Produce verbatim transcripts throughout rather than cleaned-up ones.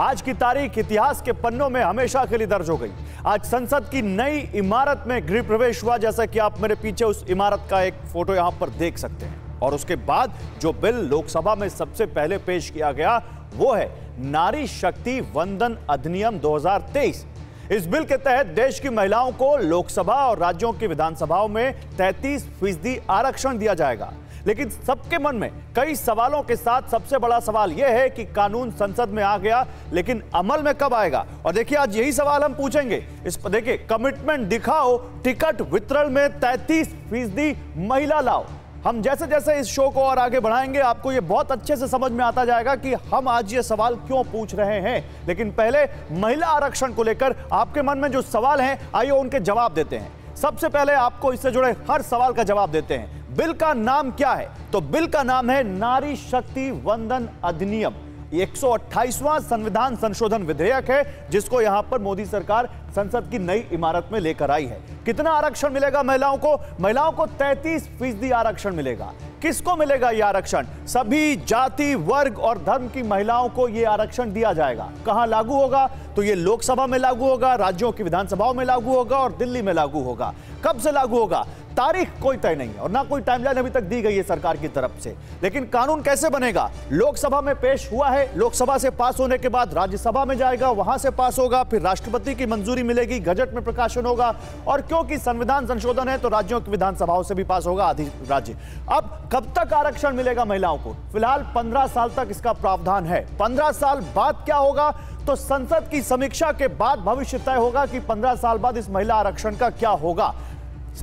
आज की तारीख इतिहास के पन्नों में हमेशा के लिए दर्ज हो गई। आज संसद की नई इमारत में गृह प्रवेश हुआ, जैसा कि आप मेरे पीछे उस इमारत का एक फोटो यहां पर देख सकते हैं। और उसके बाद जो बिल लोकसभा में सबसे पहले पेश किया गया वो है नारी शक्ति वंदन अधिनियम दो हजार तेईस। इस बिल के तहत देश की महिलाओं को लोकसभा और राज्यों की विधानसभाओं में तैंतीस फीसदी आरक्षण दिया जाएगा। लेकिन सबके मन में कई सवालों के साथ सबसे बड़ा सवाल यह है कि कानून संसद में आ गया, लेकिन अमल में कब आएगा। और देखिए आज यही सवाल हम पूछेंगे। इस पर देखिए, कमिटमेंट दिखाओ, टिकट वितरण में तैंतीस फीसदी महिला लाओ। हम जैसे जैसे इस शो को और आगे बढ़ाएंगे आपको ये बहुत अच्छे से समझ में आता जाएगा कि हम आज ये सवाल क्यों पूछ रहे हैं। लेकिन पहले महिला आरक्षण को लेकर आपके मन में जो सवाल हैं, आइए उनके जवाब देते हैं। सबसे पहले आपको इससे जुड़े हर सवाल का जवाब देते हैं। बिल का नाम क्या है? तो बिल का नाम है नारी शक्ति वंदन अधिनियम। एक सौ अट्ठाईसवां संविधान संशोधन विधेयक है, जिसको यहां पर मोदी सरकार संसद की नई इमारत में लेकर आई है। कितना आरक्षण मिलेगा महिलाओं को? महिलाओं को तैंतीस फीसदी आरक्षण मिलेगा। किसको मिलेगा यह आरक्षण? सभी जाति, वर्ग और धर्म की महिलाओं को यह आरक्षण दिया जाएगा। कहां लागू होगा? तो यह लोकसभा में लागू होगा, राज्यों की विधानसभाओं में लागू होगा और दिल्ली में लागू होगा। कब से लागू होगा? तारीख कोई तय नहीं है और ना कोई टाइमलाइन अभी तक दी गई है सरकार की तरफ से। लेकिन कानून कैसे बनेगा? लोकसभा में पेश हुआ है, लोकसभा से पास होने के बाद राज्यसभा में जाएगा, वहां से पास होगा, फिर राष्ट्रपति की मंजूरी मिलेगी, गजट में प्रकाशन होगा और क्योंकि संविधान संशोधन है तो राज्यों की विधानसभाओं से भी पास होगा आधी राज्य। अब कब तक आरक्षण मिलेगा महिलाओं को? फिलहाल पंद्रह साल तक इसका प्रावधान है। पंद्रह साल बाद क्या होगा? तो संसद की समीक्षा के बाद भविष्य तय होगा कि पंद्रह साल बाद इस महिला आरक्षण का क्या होगा।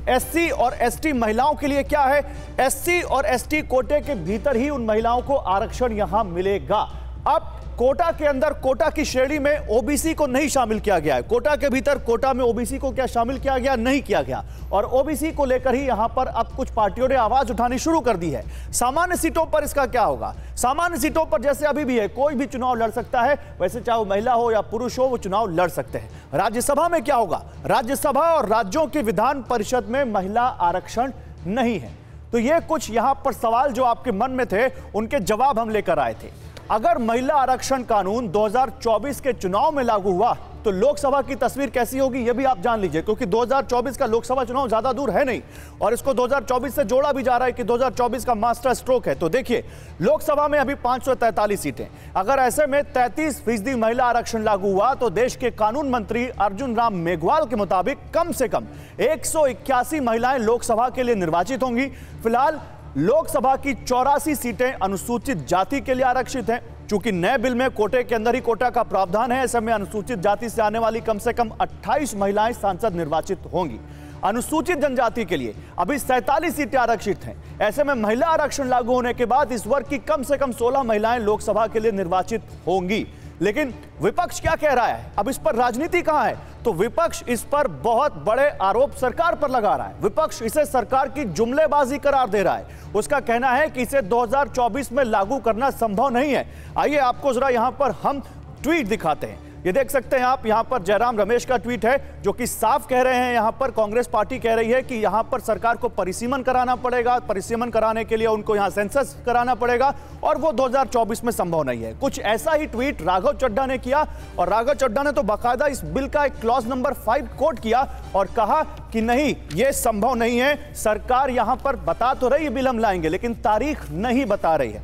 एससी और एसटी महिलाओं के लिए क्या है? एससी और एसटी कोटे के भीतर ही उन महिलाओं को आरक्षण यहां मिलेगा। अब कोटा के अंदर, कोटा की श्रेणी में ओबीसी को नहीं शामिल किया गया है। कोटा के भीतर कोटा में ओबीसी को क्या शामिल किया गया? नहीं किया गया। और ओबीसी को लेकर ही यहां पर अब कुछ पार्टियों ने आवाज उठानी शुरू कर दी है। सामान्य सीटों पर इसका क्या होगा? सामान्य सीटों पर जैसे अभी भी है, कोई भी चुनाव लड़ सकता है, वैसे चाहे वो महिला हो या पुरुष हो, वो चुनाव लड़ सकते हैं। राज्यसभा में क्या होगा? राज्यसभा और राज्यों की विधान परिषद में महिला आरक्षण नहीं है। तो ये कुछ यहां पर सवाल जो आपके मन में थे, उनके जवाब हम लेकर आए थे। अगर महिला आरक्षण कानून दो हजार चौबीस के चुनाव में लागू हुआ तो लोकसभा की तस्वीर कैसी होगी, यह भी आप जान लीजिए, क्योंकि दो हजार चौबीस का लोकसभा चुनाव ज्यादा दूर है नहीं और इसको दो हजार चौबीस से जोड़ा भी जा रहा है कि दो हजार चौबीस का मास्टर स्ट्रोक है। तो देखिए, लोकसभा में अभी पाँच सौ तैंतालीस सीटें, अगर ऐसे में तैंतीस फीसदी महिला आरक्षण लागू हुआ तो देश के कानून मंत्री अर्जुन राम मेघवाल के मुताबिक कम से कम एक सौ इक्यासी महिलाएं लोकसभा के लिए निर्वाचित होंगी। फिलहाल लोकसभा की चौरासी सीटें अनुसूचित जाति के लिए आरक्षित हैं। चूंकि नए बिल में कोटे के अंदर ही कोटा का प्रावधान है, ऐसे में अनुसूचित जाति से आने वाली कम से कम अट्ठाईस महिलाएं सांसद निर्वाचित होंगी। अनुसूचित जनजाति के लिए अभी सैंतालीस सीटें आरक्षित हैं। ऐसे में महिला आरक्षण लागू होने के बाद इस वर्ग की कम से कम सोलह महिलाएं लोकसभा के लिए निर्वाचित होंगी। लेकिन विपक्ष क्या कह रहा है, अब इस पर राजनीति कहां है? तो विपक्ष इस पर बहुत बड़े आरोप सरकार पर लगा रहा है। विपक्ष इसे सरकार की जुमलेबाजी करार दे रहा है। उसका कहना है कि इसे दो हजार चौबीस में लागू करना संभव नहीं है। आइए आपको जरा यहां पर हम ट्वीट दिखाते हैं। ये देख सकते हैं आप, यहाँ पर जयराम रमेश का ट्वीट है, जो कि साफ कह रहे हैं, यहाँ पर कांग्रेस पार्टी कह रही है कि यहाँ पर सरकार को परिसीमन कराना पड़ेगा, परिसीमन कराने के लिए उनको यहाँ सेंसस कराना पड़ेगा और वो दो हजार चौबीस में संभव नहीं है। कुछ ऐसा ही ट्वीट राघव चड्डा ने किया और राघव चड्डा ने तो बाकायदा इस बिल का एक क्लॉज नंबर फाइव कोट किया और कहा कि नहीं, ये संभव नहीं है। सरकार यहाँ पर बता तो रही है बिल हम लाएंगे, लेकिन तारीख नहीं बता रही है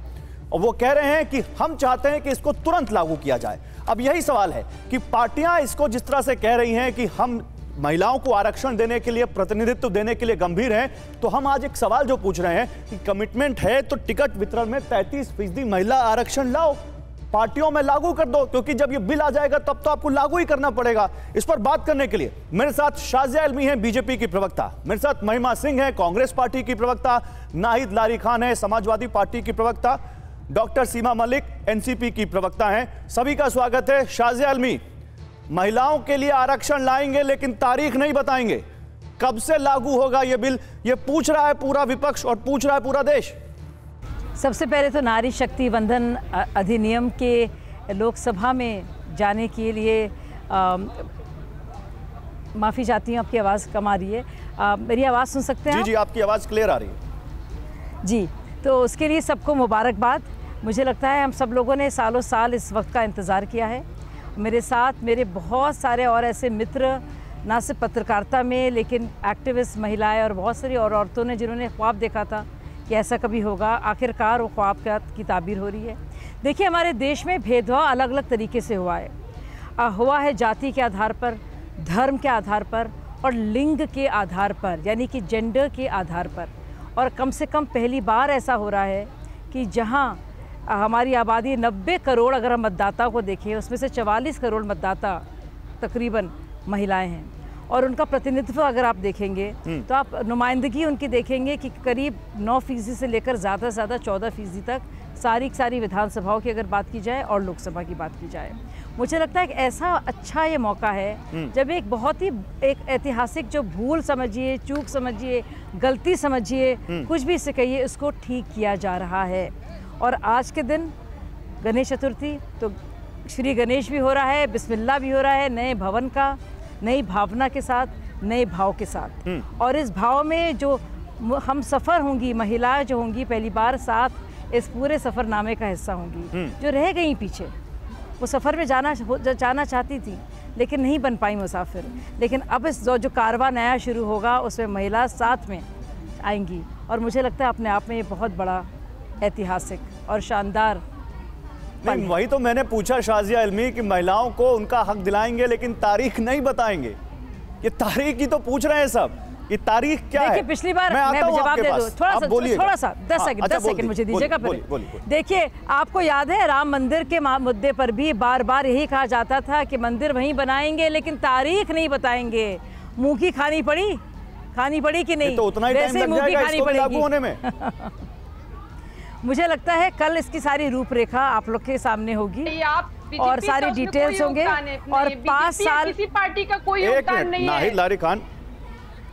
और वो कह रहे हैं कि हम चाहते हैं कि इसको तुरंत लागू किया जाए। अब यही सवाल है कि पार्टियां इसको जिस तरह से कह रही हैं कि हम महिलाओं को आरक्षण देने के लिए, प्रतिनिधित्व देने के लिए गंभीर हैं, तो हम आज एक सवाल जो पूछ रहे हैं कि कमिटमेंट है तो टिकट वितरण में तैंतीस फीसदी महिला आरक्षण लाओ, पार्टियों में लागू कर दो, क्योंकि जब ये बिल आ जाएगा तब तो आपको लागू ही करना पड़ेगा। इस पर बात करने के लिए मेरे साथ शाजिया इल्मी है, बीजेपी की प्रवक्ता, मेरे साथ महिमा सिंह है, कांग्रेस पार्टी की प्रवक्ता, नाहिद लारी खान है, समाजवादी पार्टी की प्रवक्ता, डॉक्टर सीमा मलिक एनसीपी की प्रवक्ता हैं। सभी का स्वागत है। शाजिया इल्मी, महिलाओं के लिए आरक्षण लाएंगे लेकिन तारीख नहीं बताएंगे, कब से लागू होगा ये बिल, ये पूछ रहा है पूरा विपक्ष और पूछ रहा है पूरा देश। सबसे पहले तो नारी शक्ति वंदन अधिनियम के लोकसभा में जाने के लिए माफ़ी चाहती हूँ, आपकी आवाज़ कम आ रही है। आ, मेरी आवाज़ सुन सकते हैं? जी जी, आपकी आवाज़ क्लियर आ रही है जी। तो उसके लिए सबको मुबारकबाद। मुझे लगता है हम सब लोगों ने सालों साल इस वक्त का इंतज़ार किया है। मेरे साथ मेरे बहुत सारे और ऐसे मित्र ना सिर्फ पत्रकारिता में लेकिन एक्टिविस्ट महिलाएं और बहुत सारी और औरतों ने जिन्होंने ख्वाब देखा था कि ऐसा कभी होगा, आखिरकार वो ख्वाब की ताबीर हो रही है। देखिए, हमारे देश में भेदभाव अलग अलग तरीके से हुआ है आ, हुआ है जाति के आधार पर, धर्म के आधार पर और लिंग के आधार पर, यानी कि जेंडर के आधार पर। और कम से कम पहली बार ऐसा हो रहा है कि जहाँ हमारी आबादी नब्बे करोड़, अगर हम मतदाताओं को देखें उसमें से चवालीस करोड़ मतदाता तकरीबन महिलाएं हैं और उनका प्रतिनिधित्व अगर आप देखेंगे तो आप नुमाइंदगी उनकी देखेंगे कि करीब नौ फीसदी से लेकर ज़्यादा से ज़्यादा चौदह फीसदी तक सारी सारी विधानसभाओं की अगर बात की जाए और लोकसभा की बात की जाए। मुझे लगता है कि ऐसा अच्छा ये मौका है जब एक बहुत ही एक ऐतिहासिक जो भूल समझिए, चूक समझिए, गलती समझिए, कुछ भी इसे कहिए, उसको ठीक किया जा रहा है। और आज के दिन गणेश चतुर्थी, तो श्री गणेश भी हो रहा है, बिस्मिल्लाह भी हो रहा है, नए भवन का, नई भावना के साथ, नए भाव के साथ। और इस भाव में जो हम सफ़र होंगी, महिलाएं जो होंगी पहली बार साथ इस पूरे सफ़रनामे का हिस्सा होंगी, जो रह गई पीछे, वो सफ़र में जाना जाना चाहती थी लेकिन नहीं बन पाई मुसाफिर, लेकिन अब इस जो, जो कारवां नया शुरू होगा उसमें महिला साथ में आएंगी। और मुझे लगता है अपने आप में ये बहुत बड़ा ऐतिहासिक और शानदार। वही तो मैंने पूछा शाजिया इल्मी कि महिलाओं को उनका हक दिलाएंगे लेकिन तारीख नहीं बताएंगे, ये तारीख की तो पूछ रहे हैं सब कि तारीख क्या है। पिछली बार मैं मैं जवाब दे दूं, थोड़ा सा थोड़ा सा दस सेकंड दस सेकंड मुझे दीजिएगा। देखिए, आपको याद है राम मंदिर के मुद्दे पर भी बार बार यही कहा जाता था कि मंदिर वहीं बनाएंगे लेकिन तारीख नहीं बताएंगे। मुँह की खानी पड़ी खानी पड़ी कि नहीं, उतना ही लागू होने में। मुझे लगता है कल इसकी सारी रूपरेखा आप लोग के सामने होगी और सारी डिटेल्स होंगे। और पाँच साल किसी पार्टी का कोई योगदान नहीं है। नाहिद लारी खान,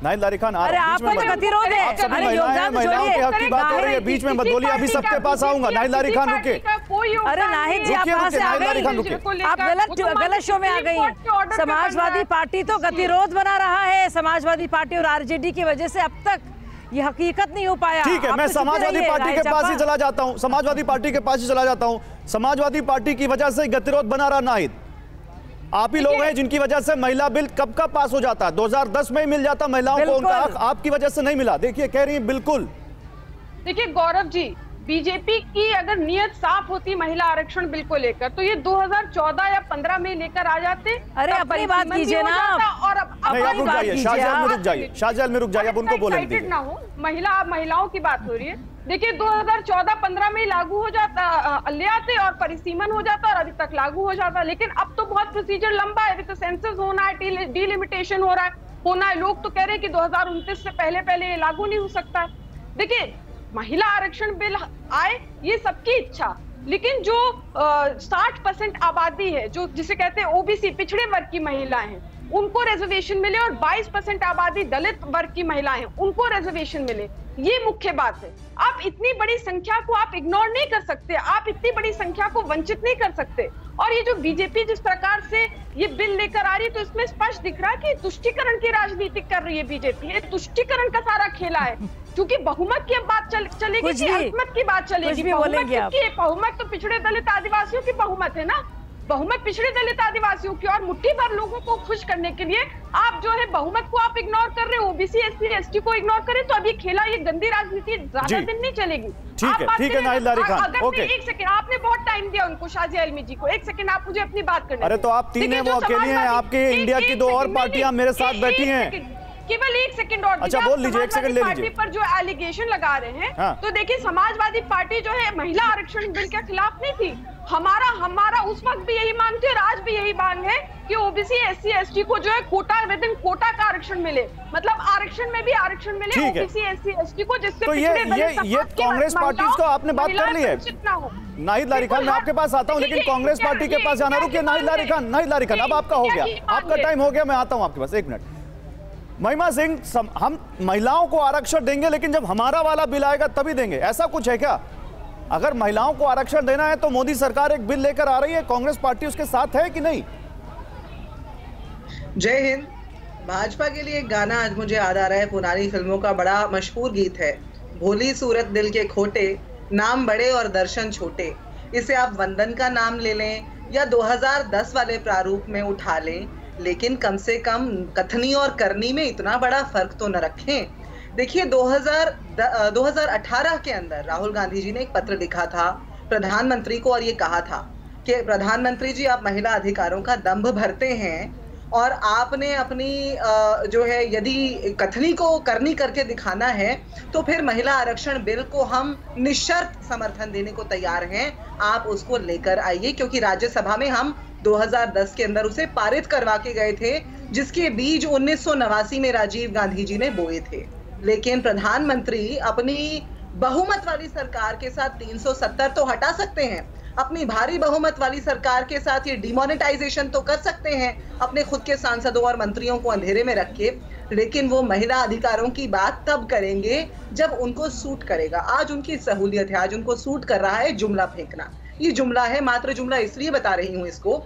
नाहिद लारी खान, अरे आपका तो गतिरोध है, अरे योगदान महिलाओं के हक की बात हो रही है, बीच में मत बोलिए। अभी सबके पास आऊंगा। नाहिद लारी खान रुके, अरे नाहिद जी आप कहाँ से आ गई, आप गलत गलत शो में आ गई। समाजवादी पार्टी तो गतिरोध बना रहा है, समाजवादी पार्टी और आरजेडी की वजह से अब तक ये हकीकत नहीं हो पाया। ठीक है, मैं समाजवादी पार्टी के पास ही चला जाता हूँ, समाजवादी पार्टी के पास ही चला जाता हूँ। समाजवादी पार्टी की वजह से गतिरोध बना रहा नाहिद, आप ही लोग हैं जिनकी वजह से महिला बिल कब का पास हो जाता है, दो हज़ार दस में ही मिल जाता महिलाओं को उनका हक, आपकी वजह से नहीं मिला। देखिए कह रही है बिल्कुल। देखिए गौरव जी, बीजेपी की अगर नीयत साफ होती महिला आरक्षण बिल को लेकर तो ये दो हज़ार चौदह या पंद्रह में लेकर आ जाते। अरे अपनी बात कीजिए ना, और अब रुक जाइए, शाहजहाल में रुक जाइए, शाहजहाल में रुक जाइए, अब उनको बोलेंगे ना हो। महिला महिलाओं की बात हो रही है। देखिए दो हज़ार चौदह पंद्रह में लागू हो जाता, ले आते और परिसीमन हो जाता और अभी तक लागू हो जाता। लेकिन अब तो बहुत प्रोसीजर लंबा है, अभी तो सेंसस होना है, डिलिमिटेशन हो रहा है होना है लोग तो कह रहे हैं कि दो हजार उनतीस से पहले पहले ये लागू नहीं हो सकता है। देखिए महिला आरक्षण बिल आए ये सबकी इच्छा, लेकिन जो साठ परसेंट आबादी है, जो जिसे कहते हैं ओबीसी पिछड़े वर्ग की महिलाएं हैं, उनको रिजर्वेशन मिले और बाईस परसेंट आबादी दलित वर्ग की महिलाएं हैं, उनको रिजर्वेशन मिले, ये मुख्य बात है। आप इतनी बड़ी संख्या को आप इग्नोर नहीं कर सकते, आप इतनी बड़ी संख्या को वंचित नहीं कर सकते। और ये जो बीजेपी जिस प्रकार से ये बिल लेकर आ रही है तो इसमें स्पष्ट दिख रहा है कि तुष्टीकरण की राजनीति कर रही है बीजेपी, ये तुष्टीकरण का सारा खेला है। क्योंकि बहुमत की अब बात चल, चलेगी कि अल्पमत की बात चलेगी, बहुमत, बहुमत तो पिछड़े दलित आदिवासियों की बहुमत है ना, बहुमत पिछड़े दलित आदिवासियों की। और मुट्ठी भर लोगों को खुश करने के लिए आप जो है बहुमत को आप इग्नोर कर रहे हो, ओबीसी एससी एसटी को इग्नोर करें, तो अब ये खेला, ये गंदी राजनीति ज्यादा दिन नहीं चलेगी। ठीक है, ठीक है नाहिद लारी खान, ओके। एक सेकंड, आपने बहुत टाइम दिया उनको, शाजिया इल्मी जी को, एक सेकंड आप मुझे अपनी बात करने। अरे तो आप तीन है, वो अकेले हैं, आपके इंडिया की दो और पार्टियां मेरे साथ बैठी हैं, केवल एक सेकंड और। अच्छा बोल लीजिए, एक सेकंड ले लीजिए। पर जो एलिगेशन लगा रहे हैं, हाँ। तो देखिए समाजवादी पार्टी जो है महिला आरक्षण बिल के खिलाफ नहीं थी, हमारा हमारा उस वक्त भी यही मांग थी और आज भी यही मांग है कि ओबीसी एससी एसटी को जो है कोटा विद इन कोटा का आरक्षण मिले, मतलब आरक्षण में भी आरक्षण मिले ओबीसी एससी एसटी को, जिससे तो ये ये ये कांग्रेस पार्टी को आपने बात कर ली है। नाहिद लारी खान मैं आपके पास आता हूँ लेकिन कांग्रेस पार्टी के पास जाना। रुकिए नाहिद लारी खान, नाहिद लारी खान अब आपका हो गया, आपका टाइम हो गया, मैं आता हूँ आपके पास। एक मिनट, महिमा सिंह, हम महिलाओं को आरक्षण देंगे लेकिन जब हमारा वाला बिल आएगा तभी देंगे, ऐसा कुछ है क्या? अगर महिलाओं को आरक्षण देना है तो मोदी सरकार एक बिल लेकर आ रही है, कांग्रेस पार्टी उसके साथ है कि नहीं? जय हिंद। भाजपा के लिए एक गाना आज मुझे याद आ रहा है, पुरानी फिल्मों का बड़ा मशहूर गीत है, भोली सूरत दिल के खोटे, नाम बड़े और दर्शन छोटे। इसे आप वंदन का नाम ले लें या दो हज़ार दस वाले प्रारूप में उठा लें, लेकिन कम से कम कथनी और करनी में इतना बड़ा फर्क तो न रखें। देखिए दो हज़ार अठारह के अंदर राहुल गांधी जी ने एक पत्र लिखा था प्रधानमंत्री को और ये कहा था कि प्रधानमंत्री जी, आप महिला अधिकारों का दंभ भरते हैं और आपने अपनी जो है यदि कथनी को करनी करके दिखाना है तो फिर महिला आरक्षण बिल को हम निशर्त समर्थन देने को तैयार हैं, आप उसको लेकर आइए, क्योंकि राज्यसभा में हम दो हज़ार दस के अंदर उसे पारित करवा के गए थे जिसके बीज उन्नीस सौ नवासी में राजीव गांधी जी ने बोए थे। लेकिन प्रधानमंत्री अपनी बहुमत वाली सरकार के साथ तीन सौ सत्तर तो हटा सकते हैं, अपनी भारी बहुमत वाली सरकार के साथ ये डिमोनेटाइजेशन तो कर सकते हैं अपने खुद के सांसदों और मंत्रियों को अंधेरे में रख के, लेकिन वो महिला अधिकारों की बात तब करेंगे जब उनको सूट करेगा। आज उनकी सहूलियत है, आज उनको सूट कर रहा है जुमला फेंकना। ये जुमला है, मात्र जुमला इसलिए बता रही हूँ इसको,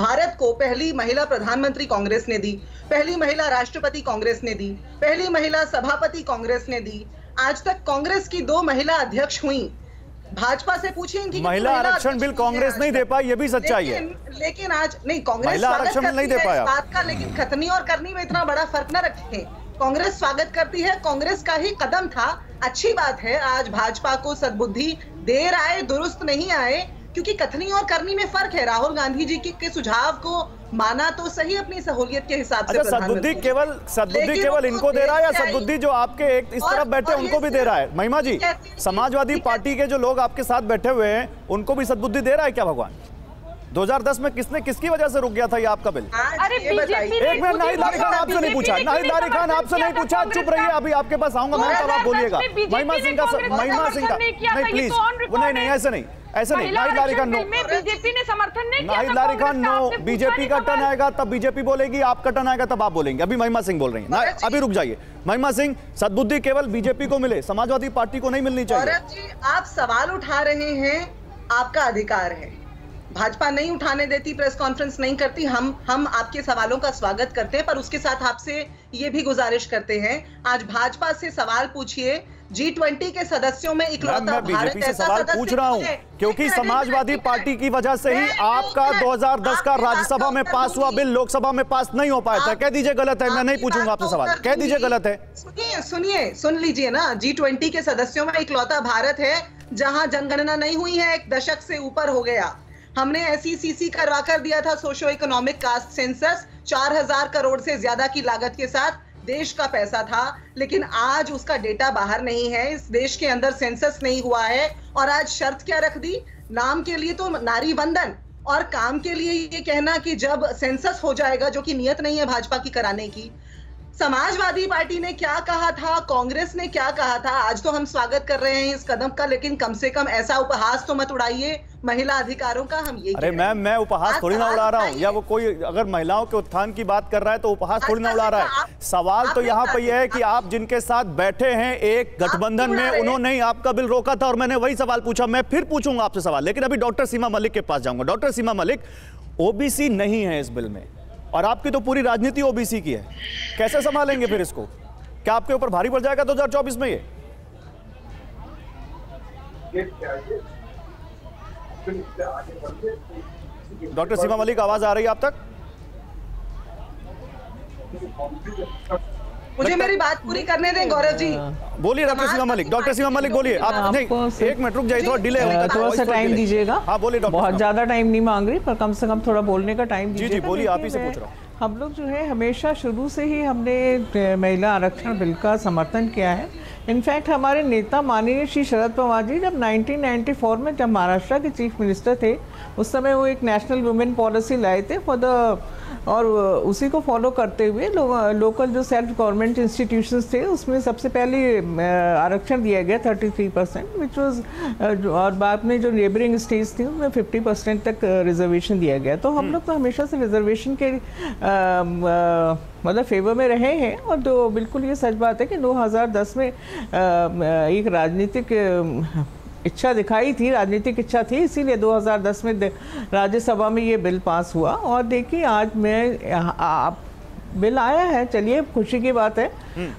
भारत को पहली महिला प्रधानमंत्री कांग्रेस ने दी, पहली महिला राष्ट्रपति कांग्रेस ने दी, पहली महिला सभापति कांग्रेस ने दी, आज तक कांग्रेस की दो महिला अध्यक्ष हुई। भाजपा से पूछिए इनकी महिला आरक्षण बिल कांग्रेस नहीं दे पाई, ये भी सच्चाई है। लेकिन आज नहीं कांग्रेस आरक्षण नहीं दे पाया बात का, लेकिन कथनी और करनी में इतना बड़ा फर्क न रखें। कांग्रेस स्वागत करती है, कांग्रेस का ही कदम था, अच्छी बात है। आज भाजपा को सद्बुद्धि देर आए दुरुस्त नहीं आए, क्योंकि कथनी और करनी में फर्क है। राहुल गांधी जी के, के सुझाव को माना तो सही अपनी सहूलियत के हिसाब से। सद्बुद्धि केवल सद्बुद्धि केवल इनको दे रहा है या सद्बुद्धि जो आपके एक इस तरफ बैठे उनको भी दे रहा है? महिमा जी, समाजवादी पार्टी के जो लोग आपके साथ बैठे हुए हैं उनको भी सद्बुद्धि दे रहा है क्या भगवान? दो हज़ार दस में किसने किसकी वजह से रुक गया था ये आपका बिल? अरे एक मिनट, नाहिद लारी खान आपसे नहीं पूछा, नाहिद लारी खान आपसे नहीं पूछा, चुप रहिए, अभी आपके पास आऊंगा मैं, तब आप बोलिएगा। महिमा सिंह का महिमा सिंह का नहीं प्लीज, नहीं नहीं ऐसे नहीं ऐसे नहीं। नाहिद लारी खान नो, बीजेपी ने समर्थन नहीं किया। नाहिद लारी खान नो, बीजेपी का टर्न आएगा तब बीजेपी बोलेगी, आपका टर्न आएगा तब आप बोलेंगे, अभी महिमा सिंह बोल रही है, अभी रुक जाइए। महिमा सिंह, सद्बुद्धि केवल बीजेपी को मिले, समाजवादी पार्टी को नहीं मिलनी चाहिए। आप सवाल उठा रहे हैं, आपका अधिकार है, भाजपा नहीं उठाने देती, प्रेस कॉन्फ्रेंस नहीं करती, हम हम आपके सवालों का स्वागत करते हैं, पर उसके साथ आपसे ये भी गुजारिश करते हैं, आज भाजपा से सवाल पूछिए। जी ट्वेंटी के सदस्यों में इकलौता भारत ऐसा सवाल पूछ रहा हूं क्योंकि समाजवादी पार्टी की वजह से ही आपका दो हज़ार दस का राज्यसभा में पास हुआ बिल लोकसभा में पास नहीं हो पाया था। कह दीजिए गलत है, मैं नहीं पूछूंगा आपसे सवाल, कह दीजिए गलत है। सुनिए सुनिए सुन लीजिए ना, जी ट्वेंटी के सदस्यों में इकलौता भारत है जहाँ जनगणना नहीं हुई है, एक दशक से ऊपर हो गया। हमने एस ई सी सी करवा कर दिया था, सोशो इकोनॉमिक कास्ट सेंसस, चार हज़ार करोड़ से ज्यादा की लागत के साथ देश का पैसा था, लेकिन आज उसका डेटा बाहर नहीं है, इस देश के अंदर सेंसस नहीं हुआ है। और आज शर्त क्या रख दी, नाम के लिए तो नारी वंदन और काम के लिए ये कहना कि जब सेंसस हो जाएगा, जो कि नियत नहीं है भाजपा की कराने की। समाजवादी पार्टी ने क्या कहा था, कांग्रेस ने क्या कहा था, आज तो हम स्वागत कर रहे हैं इस कदम का, लेकिन कम से कम ऐसा उपहास तो मत उड़ाइए महिला अधिकारों का। हम ये अरे मैम, मैं उपहास थोड़ी ना उड़ा रहा हूँ, या वो कोई अगर महिलाओं के उत्थान की बात कर रहा है तो उपहास थोड़ी ना उड़ा रहा है। सवाल तो यहाँ पर यह है कि आप जिनके साथ बैठे हैं एक गठबंधन में, उन्होंने ही आपका बिल रोका था और मैंने वही सवाल पूछा। मैं फिर पूछूंगा आपसे सवाल, लेकिन अभी डॉक्टर सीमा मलिक के पास जाऊंगा। डॉक्टर सीमा मलिक, ओबीसी नहीं है इस बिल में और आपकी तो पूरी राजनीति ओबीसी की है, कैसे संभालेंगे फिर इसको? क्या आपके ऊपर भारी पड़ जाएगा दो हज़ार चौबीस में? ये डॉक्टर सीमा मलिक, आवाज आ रही है आप तक? मुझे तक मेरी बात पूरी करने दें गौरव जी। बोलिए डॉक्टर सीमा मलिक, डॉक्टर सीमा मलिक बोलिए आप। नहीं, एक मिनट रुक जाइए, थोड़ा डिले होगा, थोड़ा सा टाइम दीजिएगा। हाँ बोलिए डॉक्टर, बहुत ज्यादा टाइम नहीं मांग रही पर कम से कम थोड़ा बोलने का टाइम दीजिए। बोलिए, आप ही से पूछ रहा हूँ। हम लोग जो है हमेशा शुरू से ही हमने महिला आरक्षण बिल का समर्थन किया है। इनफैक्ट हमारे नेता माननीय श्री शरद पवार जी जब नाइनटीन नाइंटी फोर में जब महाराष्ट्र के चीफ मिनिस्टर थे, उस समय वो एक नेशनल वुमेन पॉलिसी लाए थे फॉर द, और उसी को फॉलो करते हुए लो, लोकल जो सेल्फ गवर्नमेंट इंस्टीट्यूशंस थे उसमें सबसे पहले आरक्षण दिया गया thirty three percent, which was, और बाद में जो नेबरिंग स्टेट्स थी उनमें फिफ्टी परसेंट तक रिजर्वेशन दिया गया। तो हम लोग तो हमेशा से रिजर्वेशन के मतलब फेवर में रहे हैं। और तो बिल्कुल ये सच बात है कि दो हज़ार दस में एक राजनीतिक इच्छा दिखाई थी, राजनीतिक इच्छा थी, इसीलिए दो हज़ार दस में राज्यसभा में ये बिल पास हुआ। और देखिए आज मैं आप बिल आया है, चलिए खुशी की बात है,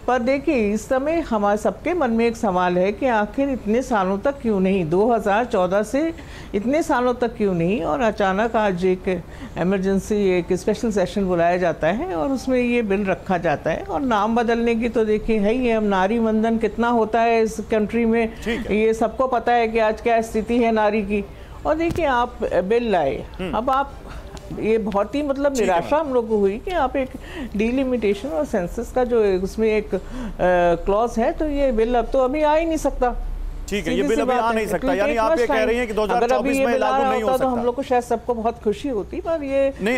पर देखिए इस समय हमारे सबके मन में एक सवाल है कि आखिर इतने सालों तक क्यों नहीं, दो हज़ार चौदह से इतने सालों तक क्यों नहीं, और अचानक आज एक इमरजेंसी एक स्पेशल सेशन बुलाया जाता है और उसमें ये बिल रखा जाता है। और नाम बदलने की तो देखिए है ही है, हम नारी वंदन कितना होता है इस कंट्री में, ये सबको पता है कि आज क्या स्थिति है नारी की, और देखिए आप बिल लाए। अब आप ये बहुत ही मतलब निराशा हम लोग को हुई कि आप एक डिलिमिटेशन और सेंसस का जो उसमें एक क्लॉज है, तो ये बिल अब तो अभी आ ही नहीं सकता। ठीक है, ये बिल अभी आ नहीं सकता, यानी आप ये कह रही हैं कि दो हज़ार चौबीस में लागू नहीं हो सकता, तो हम लोग को शायद सबको बहुत खुशी होती, पर ये नहीं,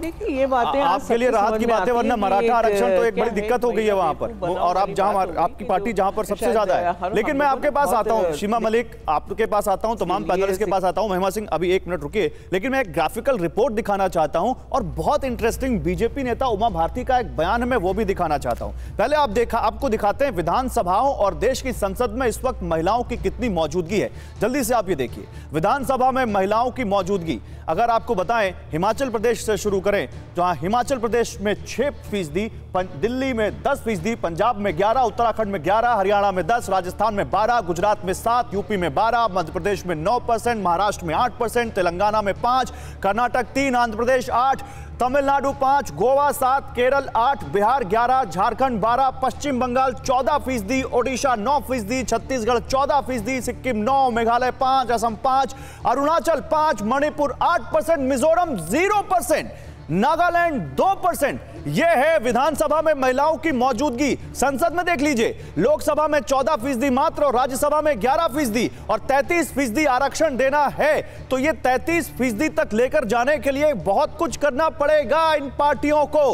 देखिए ये बातें आपके लिए राहत की बातें, वरना मराठा आरक्षण तो एक बड़ी दिक्कत हो गई है वहाँ पर, और आप जहाँ आपकी पार्टी जहाँ पर सबसे ज्यादा है। लेकिन मैं आपके पास आता हूँ सीमा मलिक, आपके पास आता हूँ, तमाम पैनलिस्ट के पास आता हूँ। महिमा सिंह अभी एक मिनट रुकिए, लेकिन मैं एक ग्राफिकल रिपोर्ट दिखाना चाहता हूँ और बहुत इंटरेस्टिंग बीजेपी नेता उमा भारती का एक बयान है, वो भी दिखाना चाहता हूँ। पहले आप देखा आपको दिखाते हैं विधानसभाओं और देश की संसद में इस वक्त महिलाओं की कितनी मौजूदगी है, जल्दी से आप ये देखिए। विधानसभा में महिलाओं की मौजूदगी अगर आपको बताएं, हिमाचल प्रदेश से शुरू करें, जहां हिमाचल प्रदेश में छह फीसदी, दिल्ली में दस फीसदी, पंजाब में ग्यारह, उत्तराखंड में ग्यारह, हरियाणा में दस, राजस्थान में बारह, गुजरात में सात, यूपी में बारह, मध्य प्रदेश में नौ परसेंट, महाराष्ट्र में आठ परसेंट, तेलंगाना में पांच, कर्नाटक तीन, आंध्र प्रदेश आठ, तमिलनाडु पांच, गोवा सात, केरल आठ, बिहार ग्यारह, झारखंड बारह, पश्चिम बंगाल चौदह फीसदी, ओडिशा नौ फीसदी, छत्तीसगढ़ चौदह फीसदी, सिक्किम नौ, मेघालय पांच, असम पांच, अरुणाचल पांच, मणिपुर आठ percent, Mizoram zero percent, Nagaland दो परसेंट। यह है विधानसभा में महिलाओं की मौजूदगी। संसद में देख लीजिए, लोकसभा में चौदह फीसदी मात्र और राज्यसभा में ग्यारह फीसदी, और तैंतीस फीसदी आरक्षण देना है तो ये तैंतीस फीसदी तक लेकर जाने के लिए बहुत कुछ करना पड़ेगा इन पार्टियों को।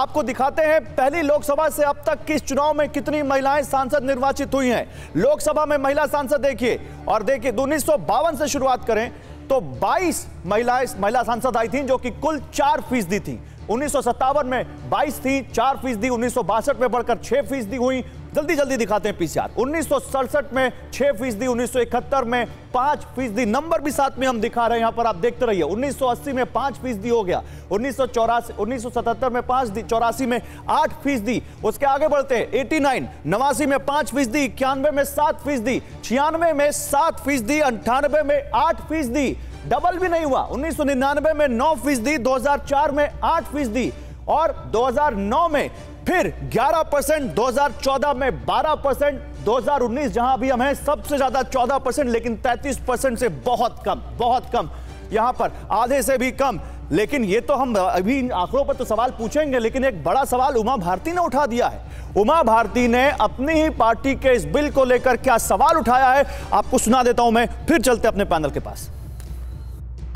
आपको दिखाते हैं पहली लोकसभा से अब तक किस चुनाव में कितनी महिलाएं सांसद निर्वाचित हुई हैं। लोकसभा में महिला सांसद देखिए, और देखिए उन्नीस सौ बावन से शुरुआत करें तो बाईस महिलाएं महिला सांसद आई थीं, जो कि कुल चार फीसदी थी। उन्नीस सौ सत्तावन में बाईस थी, चार फीसदी, उन्नीस सौ बासठ में बढ़कर छह फीसदी हुई। जल्दी जल्दी दिखाते हैं पीसीआर, उन्नीस सौ सड़सठ में छह फीसदी, उन्नीस सौ इकहत्तर में पांच फीसदी, नंबर भी साथ में हम दिखा रहे हैं यहाँ पर, आप देखते रहिए। उन्नीस सौ अस्सी में पांच फीसदी हो गया, उन्नीस सौ चौरासी उन्नीस सौ सतहत्तर में पांच, चौरासी में आठ फीसदी, उसके आगे बढ़ते हैं एटी नाइन, नवासी में पांच फीसदी, इक्यानवे में सात फीसदी, छियानवे में सात फीसदी, अंठानवे में आठ फीसदी, डबल भी नहीं हुआ। उन्नीस सौ निन्यानवे में नौ फीसदी, दो हजार चार में आठ फीसदी, और दो हजार नौ में फिर ग्यारह परसेंट, दो हज़ार चौदह में बारह परसेंट, दो हज़ार उन्नीस जहां भी हम हैं सबसे ज्यादा चौदह परसेंट, लेकिन तैंतीस परसेंट से बहुत कम, बहुत कम, यहां पर आधे से भी कम। लेकिन ये तो हम अभी इन आंकड़ों पर तो सवाल पूछेंगे, लेकिन एक बड़ा सवाल उमा भारती ने उठा दिया है। उमा भारती ने अपनी ही पार्टी के इस बिल को लेकर क्या सवाल उठाया है आपको सुना देता हूं मैं, फिर चलते अपने पैनल के पास।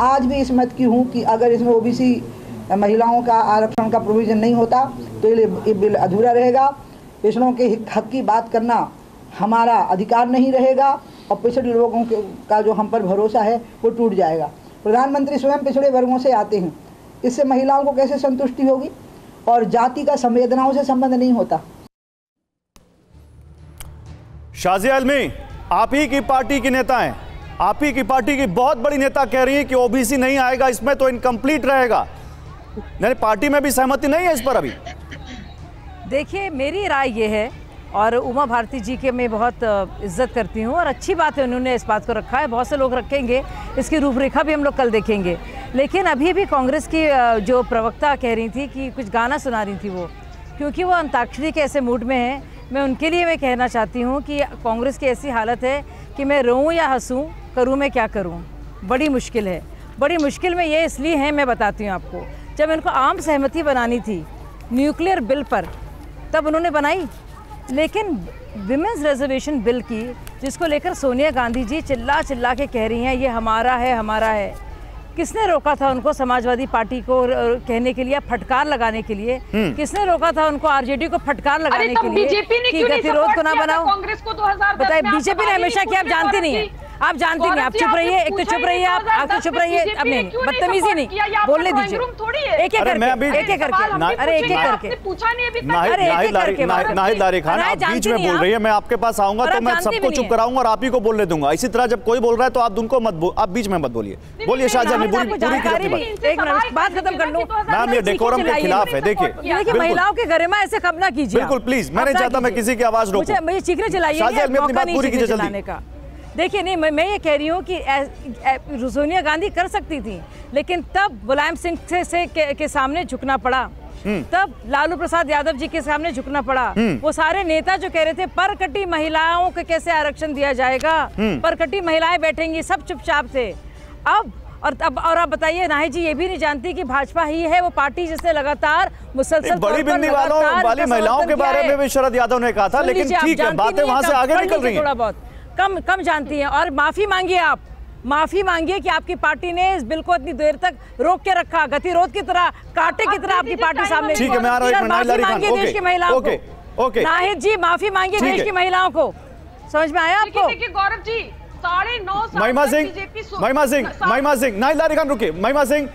आज भी इस मत की हूं कि अगर इसमें ओबीसी महिलाओं का आरक्षण का प्रोविजन नहीं होता तो ये बिल अधूरा रहेगा। पिछड़ों के हक की बात करना हमारा अधिकार नहीं रहेगा और पिछड़े लोगों के का जो हम पर भरोसा है वो टूट जाएगा। प्रधानमंत्री स्वयं पिछड़े वर्गों से आते हैं, इससे महिलाओं को कैसे संतुष्टि होगी, और जाति का संवेदनाओं से संबंध नहीं होता। शाजिया इल्मी, आप ही की पार्टी की नेता हैं, आप ही की पार्टी की बहुत बड़ी नेता कह रही है कि ओबीसी नहीं आएगा इसमें तो इनकम्प्लीट रहेगा, नहीं पार्टी में भी सहमति नहीं है इस पर अभी। देखिए मेरी राय ये है, और उमा भारती जी के मैं बहुत इज्जत करती हूँ और अच्छी बात है उन्होंने इस बात को रखा है, बहुत से लोग रखेंगे, इसकी रूपरेखा भी हम लोग कल देखेंगे। लेकिन अभी भी कांग्रेस की जो प्रवक्ता कह रही थी कि कुछ गाना सुना रही थी वो, क्योंकि वो अंताक्षरी के ऐसे मूड में है, मैं उनके लिए मैं कहना चाहती हूँ कि कांग्रेस की ऐसी हालत है कि मैं रोऊँ या हंसूँ, करूँ मैं क्या करूँ, बड़ी मुश्किल है। बड़ी मुश्किल में ये इसलिए है, मैं बताती हूँ आपको, जब इनको आम सहमति बनानी थी न्यूक्लियर बिल पर तब उन्होंने बनाई, लेकिन विमेंस रिजर्वेशन बिल की जिसको लेकर सोनिया गांधी जी चिल्ला चिल्ला के कह रही हैं ये हमारा है हमारा है, किसने रोका था उनको समाजवादी पार्टी को कहने के लिए, फटकार लगाने के लिए, किसने रोका था उनको आरजेडी को फटकार लगाने के लिए कि गतिरोध को ना बनाओ। बताइए बीजेपी ने हमेशा किया, आप जानते नहीं है, आप जानते नहीं, आप चुप रहिए, एक तो चुप रहिए आप, आप तो चुप रहिए, अब नहीं बदतमीजी नहीं, बोलने दीजिए एक एक करके, एक एक करके, अरे एक एक करके पूछा नहीं अभी तक। अरे एक एक करके नाहिद लारी खान आप बीच में बोल रही है, मैं आपके पास आऊंगा तो मैं सबको चुप कराऊंगा और आप ही को बोलने दूंगा। इसी तरह जब कोई बोल रहा है तो आप उनको मत, आप बीच में मत बोलिए। बोलिए शाजिया इल्मी, बात खत्म कर लो मैम, ये डेकोरम के खिलाफ है। देखिए महिलाओं के गरिमा ऐसे खबना कीजिए बिल्कुल, प्लीज मैं नहीं चाहता मैं किसी की आवाज रोकूं। मुझे चीखने चलाइए। देखिए नहीं मैं मैं ये कह रही हूँ कि सोनिया गांधी कर सकती थी, लेकिन तब मुलायम सिंह से, से के, के सामने झुकना पड़ा, तब लालू प्रसाद यादव जी के सामने झुकना पड़ा। वो सारे नेता जो कह रहे थे परकटी महिलाओं को कैसे आरक्षण दिया जाएगा, परकटी महिलाएं बैठेंगी, सब चुपचाप थे। अब और अब और आप बताइए नाहिद जी ये भी नहीं जानती कि भाजपा ही है वो पार्टी जिसने लगातार मुसलसल बड़ी बिंदी वालों वाली महिलाओं के बारे में भी शरद यादव ने कहा था, लेकिन ठीक है बातें वहां से आगे निकल रही हैं, थोड़ा बहुत कम कम जानती हैं। और माफी मांगिए, आप माफी मांगिए कि आपकी पार्टी ने इस बिल को इतनी देर तक रोक के रखा, गतिरोध की तरह, कांटे की तरह आपकी पार्टी सामने। ठीक है मैं आ रहा हूं, देश की महिलाओं को नाहिद जी माफी मांगिए, देश की महिलाओं को। समझ में आया आपको गौरव जी? साढ़े नौ महिमा सिंह महिमा सिंह महिमा सिंह नाहिद लारी खान रुके। महिमा सिंह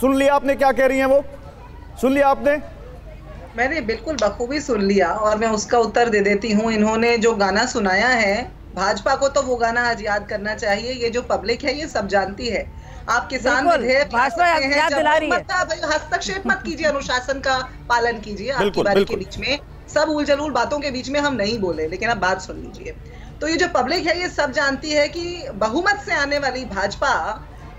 सुन लिया आपने क्या कह रही हैं, वो सुन लिया आपने? मैंने बिल्कुल बखूबी सुन लिया और मैं उसका उत्तर दे देती हूँ। इन्होंने जो गाना सुनाया है भाजपा को, तो वो गाना आज याद करना चाहिए, ये जो पब्लिक है ये सब जानती है। आप किसान विधेयक हस्तक्षेप मत कीजिए, अनुशासन का पालन कीजिए। आपकी बात के बीच में सब उलझुल बातों के बीच में हम नहीं बोले, लेकिन आप बात सुन लीजिए। तो ये जो पब्लिक है ये सब जानती है कि बहुमत से आने वाली भाजपा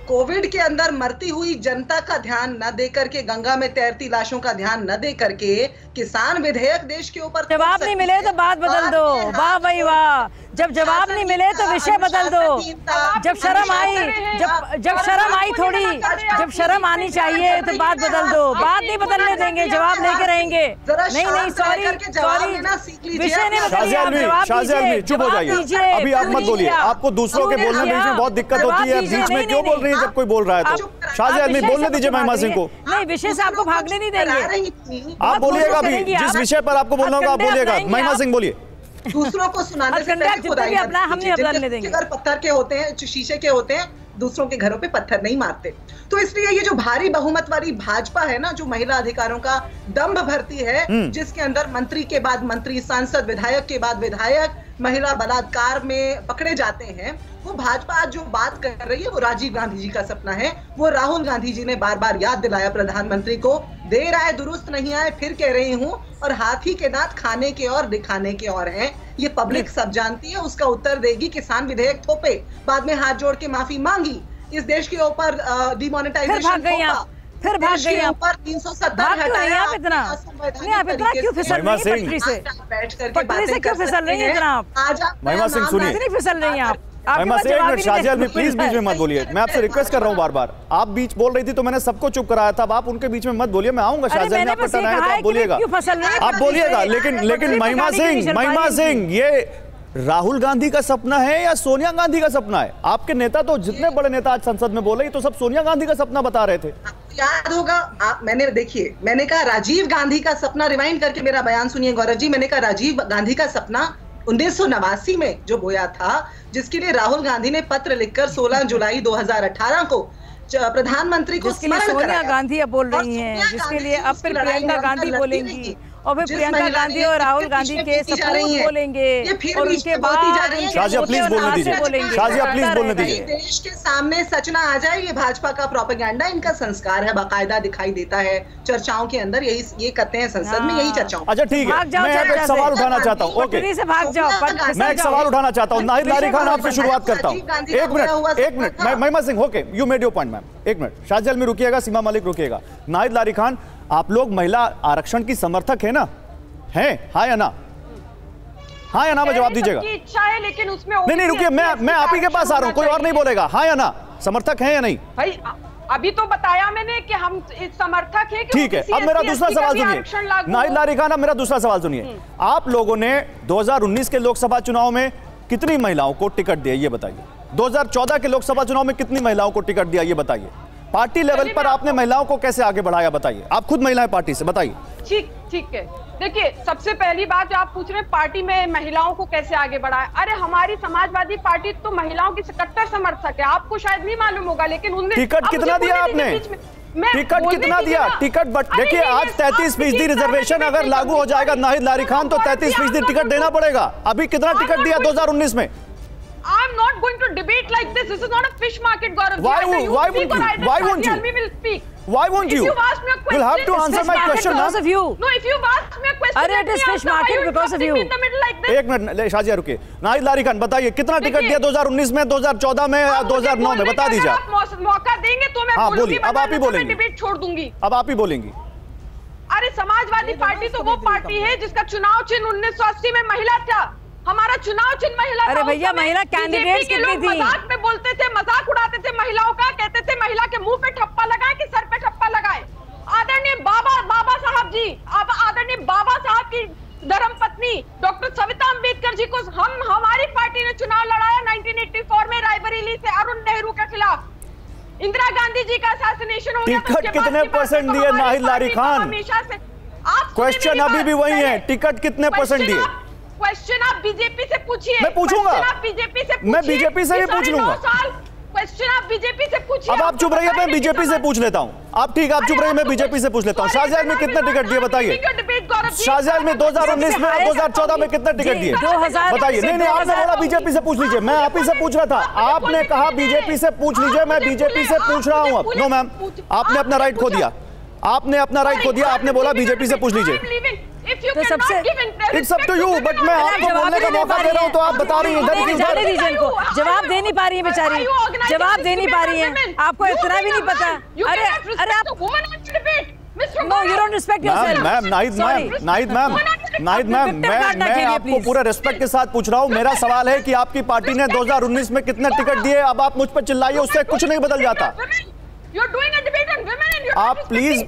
कोविड के अंदर मरती हुई जनता का ध्यान न देकर के, गंगा में तैरती लाशों का ध्यान न देकर के किसान विधेयक देश के ऊपर। जवाब नहीं मिले तो बात बदल दो, वाह भाई वाह। जब जवाब नहीं मिले तो विषय बदल दो। जब शर्म आई, जब जब शर्म आई थोड़ी, जब शर्म आनी चाहिए तो बात बदल दो। बात नहीं बदलने देंगे, जवाब लेके रहेंगे। नहीं नहीं सॉरी सॉरी विषय नहीं बदलिए, चुप हो जाइए, अभी आप मत बोलिए। आपको दूसरों के बोलने में बहुत दिक्कत होती है, बीच में क्यों बोल रही है जब कोई बोल रहा है? तो शाजिया इल्मी बोलने दीजिए महिमा सिंह को। नहीं विषय से आपको भागने नहीं देंगे, आप बोलिएगा। अभी जिस विषय पर आपको बोलना होगा आप बोलिएगा। महिमा सिंह बोलिए। दूसरों को सुनाने से पहले खुदाई मत कीजिए। घर पत्थर के होते हैं, शीशे के होते हैं, दूसरों के घरों पे पत्थर नहीं मारते। तो इसलिए ये जो भारी बहुमत वाली भाजपा है ना, जो महिला अधिकारों का दंभ भरती है, जिसके अंदर मंत्री के बाद मंत्री, सांसद, विधायक के बाद विधायक महिला बलात्कार में पकड़े जाते हैं, वो भाजपा आज जो बात कर रही है वो राजीव गांधी जी का सपना है। वो राहुल गांधी जी ने बार बार याद दिलाया प्रधानमंत्री को, देर आए दुरुस्त नहीं आए, फिर कह रही हूँ। और हाथी के दांत खाने के और दिखाने के और हैं, ये पब्लिक सब जानती है, उसका उत्तर देगी। किसान विधेयक थोपे, बाद में हाथ जोड़ के माफी मांगी, इस देश के ऊपर डिमोनेटाइजेशन थोपा, फिर भाग गई ऊपर तीन सौ सत्तर हटाया। आप इतना नहीं, आप इतना क्यों फिसल रही हैं पटरी से? बैठ करके पटरी से क्यों फिसल रही हैं इतना आप? महिमा सिंह सुनिए, इतनी फिसल रही हैं आप। महिमा सिंह शाजिया इल्मी प्लीज बीच में मत बोलिए, मैं आपसे रिक्वेस्ट कर रहा हूँ बार बार। आप बीच बोल रही थी तो मैंने सबको चुप कराया था, अब आप उनके बीच में मत बोलिए। मैं आऊंगा शाजिया इल्मी, आपका टर्न आएगा तो आप बोलिएगा, आप बोलिएगा। लेकिन लेकिन महिमा सिंह महिमा सिंह ये राहुल गांधी का सपना है या सोनिया गांधी का सपना है? आपके नेता तो जितने बड़े नेता आज संसद में बोले तो सब सोनिया गांधी का सपना बता रहे थे। आपको याद होगा आप, मैंने देखिए मैंने कहा राजीव गांधी का सपना, रिवाइंड करके मेरा बयान सुनिए गौरव जी। मैंने कहा राजीव गांधी का सपना उन्नीस सौ नवासी में जो बोया था, जिसके लिए राहुल गांधी ने पत्र लिखकर सोलह जुलाई दो हजार अठारह को प्रधानमंत्री को सोनिया गांधी अब बोल रही है, जिसके लिए अब फिर प्रियंका गांधी बोलेंगी और फिर प्रियंका गांधी और राहुल गांधी के सपूत बोलेंगे और उसके बाद शाजिया प्लीज बोलने दीजिए, शाजिया प्लीज बोलने दीजिए। देश के सामने सचना आ जाए, ये भाजपा का प्रोपेगेंडा, इनका संस्कार है, बाकायदा दिखाई देता है चर्चाओं के अंदर, यही ये कहते हैं संसद में, यही चर्चाओं। अच्छा ठीक है, मैं एक सवाल उठाना चाहता हूँ, मैं एक सवाल उठाना चाहता हूँ नाहिद लारी खान, आपसे शुरुआत करता हूँ। एक मिनट एक minute Mahima Singh, okay you made your point ma'am, एक मिनट शाजिया इल्मी रुकिएगा, सीमा मलिक रुकिएगा। नाहिद लारी खान आप लोग महिला आरक्षण की समर्थक है ना, हैं? हाँ या ना? हाँ या ना में जवाब दीजिएगा। इच्छा है लेकिन उसमें नहीं नहीं रुकिए, मैं मैं आप ही के पास आ रहा हूँ, कोई और नहीं बोलेगा। हाँ या ना, समर्थक हैं या नहीं? भाई अभी तो बताया मैंने कि हम समर्थक हैं। ठीक है, अब मेरा दूसरा सवाल सुनिए नाहिद लारी खान, अब मेरा दूसरा सवाल सुनिए। आप लोगों ने दो हजार उन्नीस के लोकसभा चुनाव में कितनी महिलाओं को टिकट दिया ये बताइए, दो हजार चौदह के लोकसभा चुनाव में कितनी महिलाओं को टिकट दिया ये बताइए, पार्टी लेवल पर आपने महिलाओं को कैसे आगे बढ़ाया बताइए, आप खुद महिलाएं पार्टी से बताइए। ठीक ठीक है। देखिए, सबसे पहली बात जो आप पूछ रहे हैं, पार्टी में महिलाओं को कैसे आगे बढ़ाएं। अरे हमारी समाजवादी पार्टी तो महिलाओं की कट्टर समर्थक है, आपको शायद नहीं मालूम होगा, लेकिन उनने टिकट कितना दिया आपने? टिकट कितना दिया? टिकट बट देखिए, आज तैंतीस फीसदी रिजर्वेशन अगर लागू हो जाएगा नाहिद लारी खान, तो तैंतीस फीसदी टिकट देना पड़ेगा। अभी कितना टिकट दिया दो हजार उन्नीस में? I am not going to debate like this. This is not a fish market, Gaurav. Why won't, why won't you? Why won't you? Army will speak. Why won't you? If you ask me a question, you'll have to answer my question because of you. No, if you ask me a question, अरे it is fish market because of you. एक minute Shazia रुके। नाहिद लारी खान बताइए, कितना ticket दिया दो हजार उन्नीस में, दो हजार चौदह में, दो हजार नौ में? बता दीजिए। आप मौका देंगे तो मैं बोलूंगी, अब आप ही बोलेंगे, डिबेट छोड़ दूंगी, अब आप ही बोलेंगी। अरे समाजवादी पार्टी तो वो पार्टी है जिसका चुनाव चिन्ह उन्नीस सौ अस्सी में महिला था। हमारा चुनाव चिन्ह महिला। अरे भैया, महिला कैंडिडेट के लोग मजाक में बोलते थे, मजाक उड़ाते थे महिलाओं का, कहते थे महिला के मुंह पे ठप्पा लगाए कि सर पे ठप्पा लगाए। आदरणीय बाबा बाबा साहब जी, अब आदरणीय बाबा साहब की धर्मपत्नी डॉक्टर सविता अम्बेडकर जी को हम हमारी पार्टी ने चुनाव लड़ाया नाइनटीन एटी फोर में रायबरेली से अरुण नेहरू के खिलाफ। इंदिरा गांधी जी का असैसिनेशन हो गया। टिकट कितने परसेंट दिए नाहिद लारी खान? क्वेश्चन अभी भी वही है, टिकट कितने परसेंट दिए? क्वेश्चन आप बीजेपी से पूछिए। मैं पूछूंगा, आप बीजेपी से पूछिए, मैं बीजेपी से भी पूछ लूंगा। क्वेश्चन आप बीजेपी से पूछिए। अब आप चुप रहिए, मैं बीजेपी से पूछ लेता हूँ। आप ठीक, आप चुप रहिए, मैं बीजेपी से पूछ लेता हूँ। शाजिया में कितने टिकट दिए बताइए? शाजिया में दो हजार उन्नीस में और दो हजार चौदह में कितने टिकट दिए बताइए? नहीं नहीं, आपने बोला बीजेपी से पूछ लीजिए, मैं आप ही से पूछ रहा था। आपने कहा बीजेपी से पूछ लीजिए, मैं बीजेपी से पूछ रहा हूँ। अब नो मैम, आपने अपना राइट खो दिया, आपने अपना राइट खो दिया। आपने बोला बीजेपी से पूछ लीजिए। तो सबसे it's up to you, but मैं आपको बोलने का मौका दे रहा हूं, तो आप बता रही हैं इधर की उधर। इनको जवाब दे नहीं पा रही है बेचारी, जवाब दे नहीं पा रही है, आपको इतना भी नहीं पता। अरे अरे आप woman are to debate no, you don't respect yourself. Ma'am Nahid ma'am Nahid ma'am Nahid ma'am मैं मैं आपको पूरा रिस्पेक्ट के साथ पूछ रहा हूं। मेरा सवाल है कि आपकी पार्टी ने दो हजार उन्नीस में कितने टिकट दिए? अब आप मुझ पर चिल्लाइए, उससे कुछ नहीं बदल जाता। आप प्लीज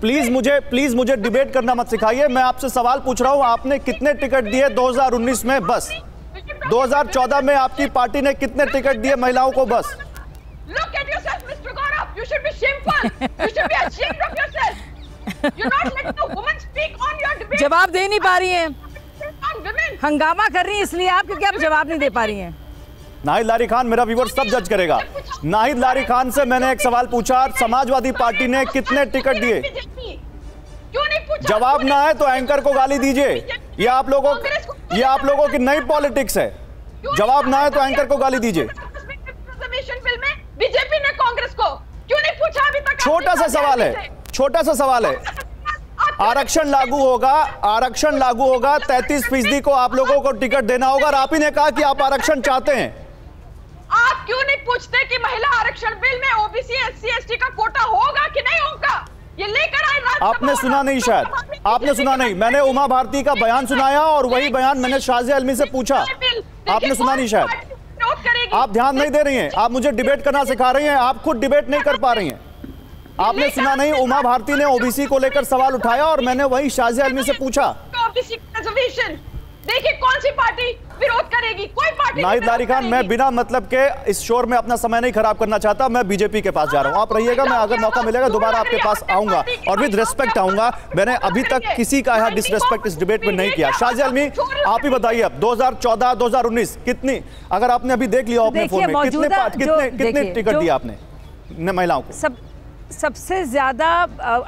प्लीज मुझे प्लीज मुझे डिबेट करना मत सिखाइए। मैं आपसे सवाल पूछ रहा हूं, आपने कितने टिकट दिए दो हजार उन्नीस में? बस। दो हजार चौदह में आपकी पार्टी ने कितने टिकट दिए महिलाओं को? बस। जवाब दे नहीं पा रही है, हंगामा कर रही है इसलिए आप, क्योंकि आप जवाब नहीं दे पा रही है। नाहिद लारी खान, मेरा व्यूअर सब जज करेगा। नाहिद लारी खान से मैंने एक सवाल पूछा, समाजवादी पार्टी ने कितने टिकट दिए? जवाब ना है तो एंकर को गाली दीजिए। ये आप लोगों ये आप लोगों की नई पॉलिटिक्स है, जवाब ना है तो एंकर को गाली दीजिए। बीजेपी ने कांग्रेस को क्यों नहीं पूछा अभी तक? छोटा सा सवाल है, छोटा सा सवाल है। आरक्षण लागू होगा, आरक्षण लागू होगा, तैंतीस फीसदी को आप लोगों को टिकट देना होगा, और आप ही ने कहा कि आप आरक्षण चाहते हैं। आप क्यों नहीं पूछते कि महिला आरक्षण बिल में ओबीसी एससी एसटी का कोटा होगा कि नहीं होगा? ये लेकर आए, आपने सुना नहीं शायद, आपने सुना नहीं। मैंने उमा भारती का बयान सुनाया और वही बयान मैंने शाजिया इल्मी से पूछा, आपने सुना नहीं शायद। आप ध्यान नहीं दे रही हैं, आप मुझे डिबेट करना सिखा रही हैं, आप खुद डिबेट नहीं कर पा रही हैं। आपने सुना नहीं, उमा भारती ने ओबीसी को लेकर सवाल उठाया और मैंने वही शाजिया इल्मी से पूछा। देखिए कौन सी पार्टी विरोध करेगी? कोई पार्टी। नाहिद लारी खान, मैं बिना मतलब के इस शोर में अपना समय नहीं खराब करना चाहता, मैं बीजेपी के पास जा रहा हूं। आप रहिएगा, मैं अगर मौका मिलेगा दोबारा आपके पास आऊंगा और विद रिस्पेक्ट आऊंगा। मैंने अभी तक किसी का यहाँ डिसरेस्पेक्ट इस डिबेट में नहीं किया। शाजिया इल्मी, आप ही बताइए, अब दो हजार चौदह, दो हजार उन्नीस कितनी, अगर आपने अभी देख लिया अपने फोन में, कितने कितने टिकट दिया आपने महिलाओं को? सब सबसे ज्यादा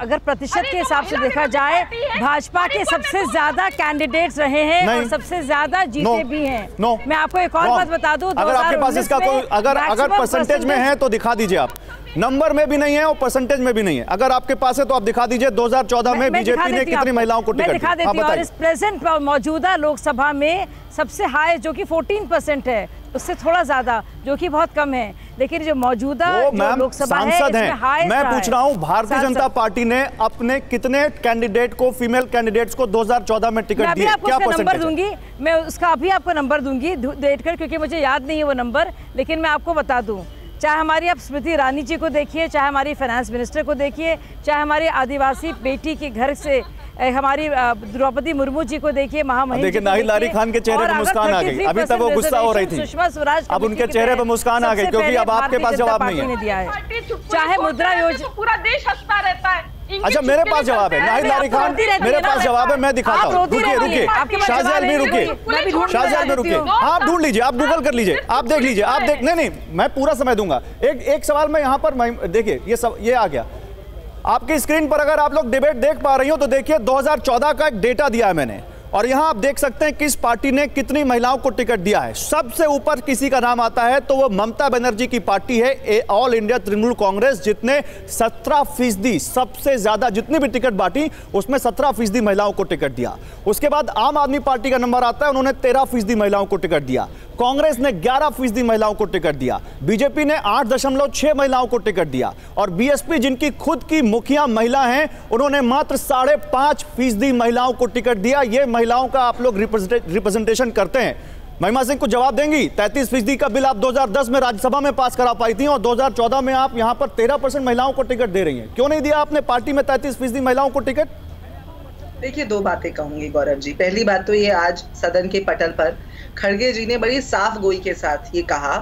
अगर प्रतिशत के हिसाब से देखा जाए, भाजपा के सबसे ज्यादा कैंडिडेट्स रहे हैं और सबसे ज्यादा जीते भी हैं। नो, मैं आपको एक और बात बता दूं, अगर आपके पास इसका कोई अगर अगर परसेंटेज में है तो दिखा दीजिए। आप नंबर में भी नहीं है और परसेंटेज में भी नहीं है, अगर आपके पास है तो आप दिखा दीजिए। दो हजार चौदह में बीजेपी ने कितनी महिलाओं को टिकट दिया? आप बताइए। और इस प्रेजेंट मौजूदा लोकसभा में सबसे हाई जो कि चौदह परसेंट है, उससे थोड़ा ज्यादा जो कि बहुत कम है, लेकिन जो मौजूदा लोकसभा है इसमें हाई। मैं पूछ रहा हूँ, भारतीय जनता पार्टी ने अपने कितने कैंडिडेट को, फीमेल कैंडिडेट्स को दो हजार चौदह में टिकट दिए? क्या नंबर दूंगी मैं उसका, अभी आपको नंबर दूंगी देख कर, क्योंकि मुझे याद नहीं है वो नंबर, लेकिन मैं आपको बता दूँ। चाहे हमारी आप स्मृति ईरानी जी को देखिए, चाहे हमारी फाइनेंस मिनिस्टर को देखिए, चाहे हमारी आदिवासी बेटी के घर से हमारी द्रौपदी मुर्मू जी को देखिए, महामहिम। देखिए नाहिद लारी खान के चेहरे पे मुस्कान आ गई, अभी तक वो गुस्सा हो रही थी, सुषमा स्वराज अब उनके चेहरे पे मुस्कान आ गई, क्योंकि अब आपके पास जवाब नहीं है। चाहे मुद्रा योजना, पूरा देश हंसता रहता है, अच्छा मेरे पास जवाब है नाहिद लारी खान, मेरे पास जवाब है, मैं दिखाता हूँ। रुकिए रुकिए शाजिया इल्मी रुकिए शाजिया इल्मी रुकिए आप ढूंढ लीजिए, आप गूगल कर लीजिए, आप देख लीजिए, आप देख नहीं नहीं मैं पूरा समय दूंगा। एक एक सवाल मैं यहाँ पर देखिए ये सब ये आ गया आपकी स्क्रीन पर। अगर आप लोग डिबेट देख पा रही हो तो देखिए दो हज़ार चौदह का एक डेटा दिया है मैंने, और यहाँ आप देख सकते हैं किस पार्टी ने कितनी महिलाओं को टिकट दिया है। सबसे ऊपर किसी का नाम आता है तो वो ममता बनर्जी की पार्टी है, ऑल इंडिया तृणमूल कांग्रेस, जितने सत्रह फीसदी सबसे ज्यादा जितनी भी टिकट बांटी उसमें सत्रह फीसदी महिलाओं को टिकट दिया। उसके बाद आम आदमी पार्टी का नंबर आता है, उन्होंने तेरह फीसदी महिलाओं को टिकट दिया। कांग्रेस ने ग्यारह फीसदी महिलाओं को टिकट दिया, बीजेपी ने आठ दशमलव छह महिलाओं को टिकट दिया, और बीएसपी जिनकी खुद की मुखिया महिला हैं उन्होंने मात्र साढ़े पांच फीसदी महिलाओं को टिकट दिया। ये महिलाओं का आप लोग रिप्रेजेंटेशन करते हैं। महिमा सिंह को जवाब देंगी। तैंतीस फीसदी का बिल आप दो हज़ार दस में राज्यसभा में पास करा पाई थी, और दो हज़ार चौदह में आप यहां पर तेरह परसेंट महिलाओं को टिकट दे रही हैं। क्यों नहीं दिया आपने पार्टी में तैंतीस फीसदी महिलाओं को टिकट? देखिए दो बातें कहूंगी गौरव जी। पहली बात तो ये आज सदन के पटल पर खड़गे जी ने बड़ी साफ गोई के साथ ये कहा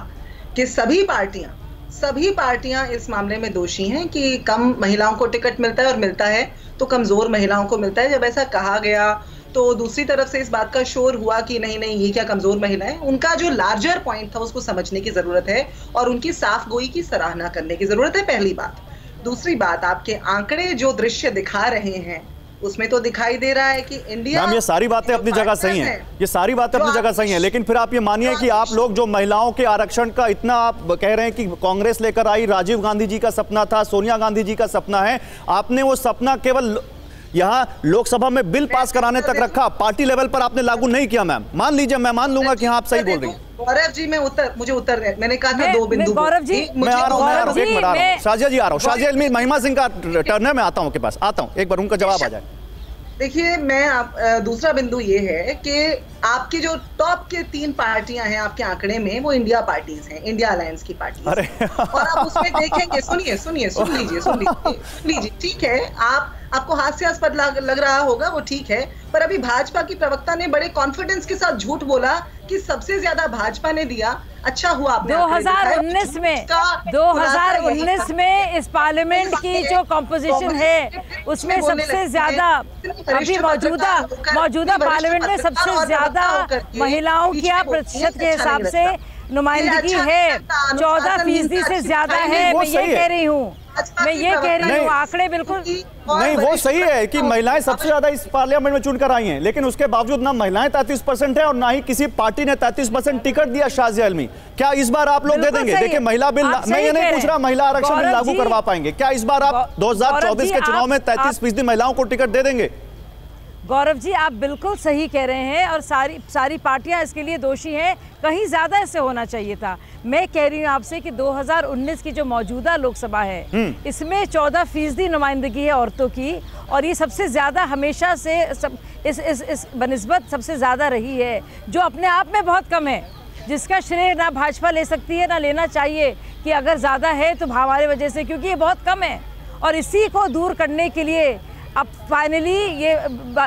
कि सभी पार्टियां सभी पार्टियां इस मामले में दोषी हैं कि कम महिलाओं को टिकट मिलता है, और मिलता है तो कमजोर महिलाओं को मिलता है। जब ऐसा कहा गया तो दूसरी तरफ से इस बात का शोर हुआ कि नहीं नहीं ये क्या कमजोर महिला है। उनका जो लार्जर पॉइंट था उसको समझने की जरूरत है और उनकी साफ गोई की सराहना करने की जरूरत है, पहली बात। दूसरी बात, आपके आंकड़े जो दृश्य दिखा रहे हैं उसमें तो दिखाई दे रहा है कि इंडिया मैम ये सारी बातें अपनी जगह सही हैं, ये सारी बातें अपनी जगह सही हैं, लेकिन फिर आप ये मानिए कि आप लोग जो महिलाओं के आरक्षण का इतना आप कह रहे हैं कि कांग्रेस लेकर आई, राजीव गांधी जी का सपना था, सोनिया गांधी जी का सपना है, आपने वो सपना केवल यहाँ लोकसभा में बिल पास कराने तक रखा, पार्टी लेवल पर आपने लागू नहीं किया। मैम मान लीजिए, मैं मान लूंगा कि हाँ आप सही बोल रही हैं। गौरव जी मैं उत्तर मुझे उत्तर मैंने कहा था दो बिंदु। गौरव जी मैं आ रहा हूँ, मैं आ रहा हूँ, एक मिनट आ रहा हूँ शाजिया जी आ रहा हूँ। शाजिया इल्मी महिमा सिंह का टर्न है, मैं आता हूँ के पास आता हूँ, एक बार उनका जवाब आ जाए। देखिए मैं आप दूसरा बिंदु ये है कि आपके जो टॉप के तीन पार्टियां हैं आपके आंकड़े में वो इंडिया पार्टीज हैं, इंडिया अलायंस की पार्टीज। अरे और आप उसमें देखेंगे, सुनिए सुनिए सुन लीजिए सुन लीजिए ठीक है, आप आपको हास्यास्पद लग, लग रहा होगा वो ठीक है, पर अभी भाजपा की प्रवक्ता ने बड़े कॉन्फिडेंस के साथ झूठ बोला कि सबसे ज्यादा भाजपा ने दिया। अच्छा हुआ आपने दो हज़ार उन्नीस में दो हज़ार उन्नीस में इस पार्लियामेंट की जो कॉम्पोजिशन है उसमें सबसे ज्यादा अभी मौजूदा मौजूदा पार्लियामेंट में सबसे ज्यादा महिलाओं की प्रतिशत के हिसाब से नुमाइंदगी है, चौदह फीसदी से ज्यादा है। मैं ये कह रही हूँ मैं ये कह रही हूँ आंकड़े बिल्कुल नहीं, वो सही है कि महिलाएं सबसे ज्यादा इस पार्लियामेंट में चुनकर आई हैं, लेकिन उसके बावजूद ना महिलाएं तैंतीस परसेंट है और ना ही किसी पार्टी ने तैंतीस परसेंट टिकट दिया। शाजिया इल्मी क्या इस बार आप लोग दे देंगे? देखिए महिला बिल, मैं ये नहीं पूछ रहा महिला आरक्षण बिल लागू करवा पाएंगे, क्या इस बार आप दो हजार चौबीस के चुनाव में तैंतीस फीसदी महिलाओं को टिकट दे देंगे? गौरव जी आप बिल्कुल सही कह रहे हैं और सारी सारी पार्टियां इसके लिए दोषी हैं, कहीं ज़्यादा ऐसे होना चाहिए था। मैं कह रही हूं आपसे कि दो हज़ार उन्नीस की जो मौजूदा लोकसभा है इसमें चौदह फीसदी नुमाइंदगी है औरतों की, और ये सबसे ज़्यादा हमेशा से सब इस इस इस बनिस्बत सबसे ज़्यादा रही है, जो अपने आप में बहुत कम है, जिसका श्रेय ना भाजपा ले सकती है ना लेना चाहिए कि अगर ज़्यादा है तो हमारे वजह से, क्योंकि ये बहुत कम है। और इसी को दूर करने के लिए अब फाइनली ये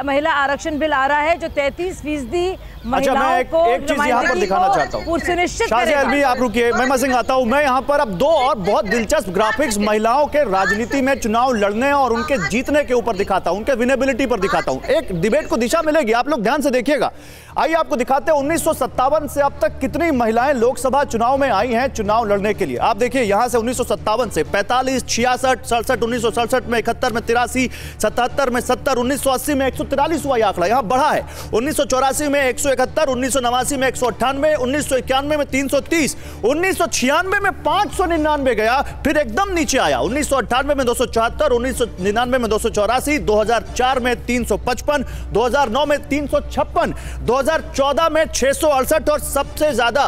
महिला आरक्षण बिल आ रहा है जो तैंतीस फीसदी महिलाओं को सुनिश्चित करेगा। भी आप रुकिए, महिमा सिंह आता हूँ मैं यहाँ पर। अब दो और बहुत दिलचस्प ग्राफिक्स महिलाओं के राजनीति में चुनाव लड़ने और उनके जीतने के ऊपर दिखाता हूँ, उनके विनेबिलिटी पर दिखाता हूँ, एक डिबेट को दिशा मिलेगी। आप लोग ध्यान से देखिएगा। आइए आपको दिखाते हैं उन्नीस सौ सत्तावन से अब तक कितनी महिलाएं लोकसभा चुनाव में आई हैं चुनाव लड़ने के लिए। आप देखिए यहाँ से उन्नीस सौ सत्तावन से पैंतालीस, छियासठ, सड़सठ, उन्नीस सौ सड़सठ में, इकहत्तर में, तिरासी, सतहत्तर में, सत्तर, उन्नीस सौ अस्सी में एक सौ तिरालीस हुआ। आंकड़ा यहाँ बढ़ा है। उन्नीस सौ चौरासी में एक सौ इकहत्तर, उन्नीस सौ नवासी में एक सौ अट्ठानवे, उन्नीस सौ इक्यानवे में तीन सौ तीस, उन्नीस सौ छियानवे में पांच सौ निन्यानवे गया, फिर एकदम नीचे आया। उन्नीस सौ अट्ठानवे में दो सौ चौहत्तर, उन्नीस सौ निन्यानवे में दो सौ चौरासी, दो हज़ार चार में तीन सौ पचपन, दो हज़ार नौ में तीन सौ छप्पन, दो हज़ार चौदह में छह सौ अड़सठ, और सबसे ज्यादा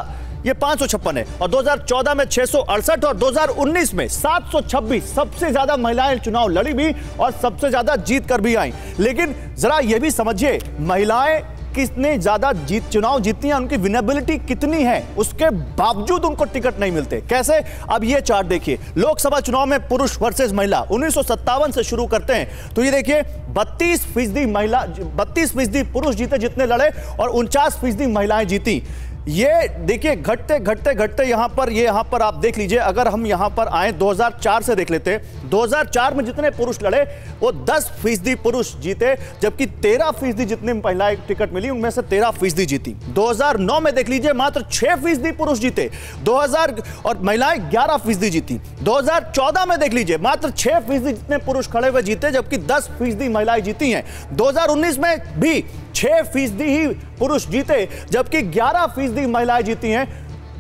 ये पांच सौ छप्पन है, और दो हज़ार चौदह में छह सौ अड़सठ, और दो हज़ार उन्नीस में सात सौ छब्बीस। सबसे ज्यादा महिलाएं चुनाव लड़ी भी और सबसे ज्यादा जीत कर भी आई। लेकिन जरा यह भी समझिए महिलाएं कितने ज्यादा जीत चुनाव जीतती हैं, उनकी विनेबिलिटी कितनी है, उसके बावजूद उनको टिकट नहीं मिलते। कैसे? अब ये चार्ट देखिए, लोकसभा चुनाव में पुरुष वर्सेस महिला। उन्नीस सौ सत्तावन से शुरू करते हैं तो ये देखिए बत्तीस फीसदी महिला बत्तीस फीसदी पुरुष जीते जितने लड़े, और उनचास फीसदी महिलाएं जीती। ये देखिए घटते घटते घटते यहाँ पर ये यहाँ पर आप देख लीजिए, अगर हम यहाँ पर आए दो हज़ार चार से देख लेते, दो हज़ार चार में जितने पुरुष लड़े वो दस फीसदी पुरुष जीते, जबकि तेरह फीसदी जितने महिलाएं टिकट मिली उनमें से तेरह फीसदी जीती। दो हज़ार नौ में देख लीजिए मात्र छह फीसदी पुरुष जीते, दो हज़ार और महिलाएं ग्यारह फीसदी जीती। दो हज़ार चौदह में देख लीजिए मात्र छह फीसदी जितने पुरुष खड़े हुए जीते, जबकि दस फीसदी महिलाएं जीती हैं। दो हज़ार उन्नीस में भी छह फीसदी ही पुरुष जीते, जबकि ग्यारह फीसदी महिलाएं जीती हैं।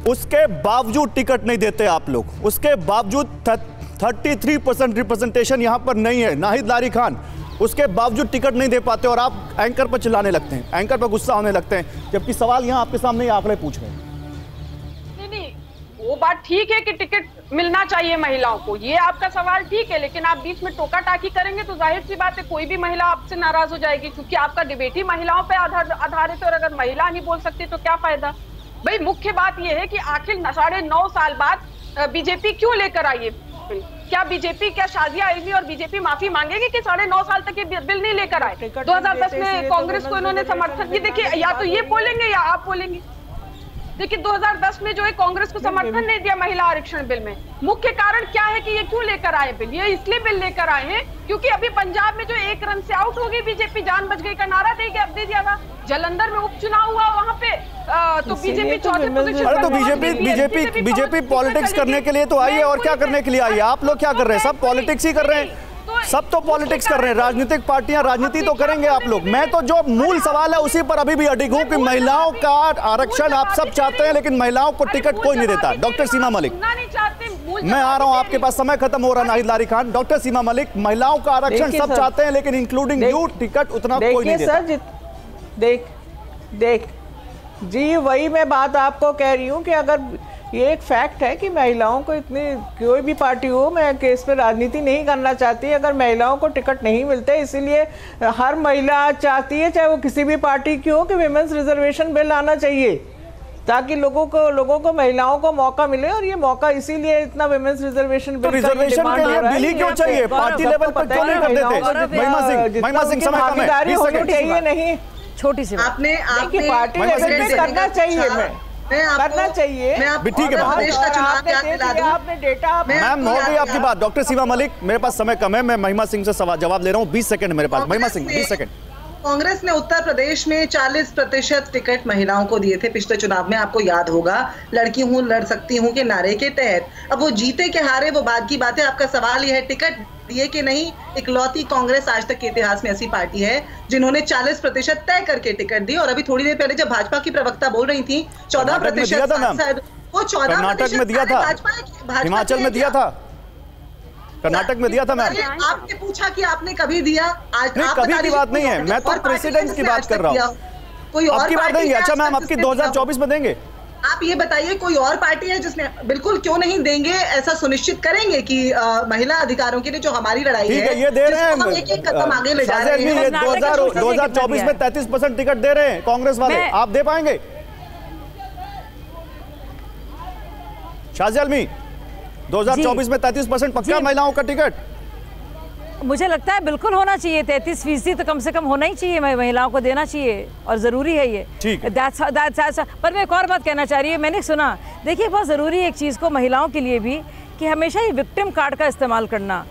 उसके बावजूद टिकट नहीं देते आप लोग, उसके बावजूद तैंतीस परसेंट रिप्रेजेंटेशन यहां पर नहीं है। नाहिद लारी खान, उसके बावजूद टिकट नहीं दे पाते और आप एंकर पर चिल्लाने लगते हैं, एंकर पर गुस्सा होने लगते हैं, जबकि सवाल यहां आपके सामने आंकड़े पूछ रहे हैं। वो बात ठीक है कि टिकट मिलना चाहिए महिलाओं को, ये आपका सवाल ठीक है, लेकिन आप बीच में टोका टाकी करेंगे तो जाहिर सी बात है कोई भी महिला आपसे नाराज हो जाएगी, क्योंकि आपका डिबेट ही महिलाओं पे आधार आधारित है। और अगर महिला नहीं बोल सकती तो क्या फायदा भाई। मुख्य बात ये है कि आखिर साढ़े नौ साल बाद बीजेपी क्यों लेकर आई ये बिल? क्या बीजेपी, क्या शाजिया इल्मी और बीजेपी माफी मांगेगी कि साढ़े नौ साल तक ये बिल नहीं लेकर आए? दो हजार दस में कांग्रेस को इन्होंने समर्थन किया। देखिए, या तो ये बोलेंगे या आप बोलेंगे। लेकिन दो हज़ार दस में जो है कांग्रेस को समर्थन नहीं दिया महिला आरक्षण बिल में। मुख्य कारण क्या है कि ये क्यों लेकर आए बिल? ये इसलिए बिल लेकर आए हैं क्योंकि अभी पंजाब में जो एक रन से आउट हो गई बीजेपी, जान बच गई का नारा दे के अब दे दिया था। जलंधर में उपचुनाव हुआ, वहां पे आ, तो बीजेपी चौथे पोजीशन। अरे तो बीजेपी बीजेपी बीजेपी पॉलिटिक्स करने के लिए तो आई है, और क्या करने के लिए आई है? आप लोग क्या कर रहे हैं? सब पॉलिटिक्स ही कर रहे हैं, सब तो पॉलिटिक्स कर रहे हैं। राजनीतिक पार्टियां राजनीति तो करेंगे आप लोग। मैं तो जो मूल सवाल है उसी पर अभी भी अडिग हूं कि महिलाओं का आरक्षण आप सब चाहते हैं, लेकिन महिलाओं को टिकट कोई नहीं देता। डॉक्टर सीमा मलिक, मैं आ रहा हूं आपके पास, समय खत्म हो रहा है। नाहिद लारी खान, डॉक्टर सीमा मलिक, महिलाओं का आरक्षण सब चाहते हैं लेकिन इंक्लूडिंग यू टिकट उतना कोई नहीं देता। देख देख जी, वही मैं बात आपको कह रही हूँ कि अगर ये एक फैक्ट है कि महिलाओं को इतनी, कोई भी पार्टी हो, मैं केस पे राजनीति नहीं करना चाहती, अगर महिलाओं को टिकट नहीं मिलते, इसीलिए हर महिला चाहती है, चाहे वो किसी भी पार्टी की हो, कि विमेंस रिजर्वेशन बिल आना चाहिए ताकि लोगों को लोगों को महिलाओं को मौका मिले। और ये मौका इसीलिए इतना विमेंस रिजर्वेशन बिल रिजर्वेशन के लिए बिल ही क्यों चाहिए? पार्टी लेवल पर क्यों नहीं कर देते? महिमा सिंह, भागीदारी होनी चाहिए, नहीं छोटी सी आपने पार्टी लेवल पे करना चाहिए, करना चाहिए। ठीक है मैम, हो गई आपकी बात। डॉक्टर सीमा मलिक, मेरे पास समय कम है, मैं महिमा सिंह से सवाल जवाब ले रहा हूँ। बीस सेकंड मेरे पास, महिमा सिंह बीस सेकंड। कांग्रेस ने उत्तर प्रदेश में चालीस प्रतिशत टिकट महिलाओं को दिए थे पिछले चुनाव में, आपको याद होगा, लड़की हूँ लड़ सकती हूँ के नारे के तहत। अब वो जीते के हारे वो बाद की बात है, आपका सवाल यह है टिकट दिए कि नहीं। इकलौती कांग्रेस आज तक के इतिहास में ऐसी पार्टी है जिन्होंने चालीस प्रतिशत तय करके टिकट दी। और अभी थोड़ी देर पहले जब भाजपा की प्रवक्ता बोल रही थी चौदह प्रतिशत, वो चौदह में दिया था, हिमाचल में दिया था, कर्नाटक में दिया था। मैम आपने पूछा कि आपने कभी दिया? आज नहीं, कभी की बात नहीं है, मैं तो प्रेसिडेंट की बात कर रहा हूँ, कोई और की बात नहीं। अच्छा मैम, आपकी दो हज़ार चौबीस में देंगे? आप ये बताइए कोई और पार्टी है जिसने? बिल्कुल क्यों नहीं देंगे, ऐसा सुनिश्चित करेंगे कि महिला अधिकारों के लिए जो हमारी लड़ाई है ये दे रहे हैं, एक एक कदम आगे ले जा रहे हैं। दो हजार चौबीस में तैतीस परसेंट टिकट दे रहे हैं कांग्रेस वाले, आप दे पाएंगे? शाजिया इल्मी, दो हज़ार चौबीस में तैंतीस परसेंट पक्का महिलाओं का टिकट मुझे लगता है बिल्कुल होना चाहिए। तैंतीस फीसदी तो कम से कम होना ही चाहिए, महिलाओं को देना चाहिए और ज़रूरी है ये। ठीक है, that's, that's, that's, पर मैं एक और बात कहना चाह रही हूँ। मैंने सुना, देखिए बहुत ज़रूरी है एक चीज़ को महिलाओं के लिए भी, कि हमेशा ये विक्टिम कार्ड का इस्तेमाल करना,